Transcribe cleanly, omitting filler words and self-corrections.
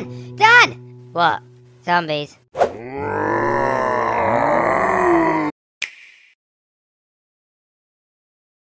done! Done! What? Zombies.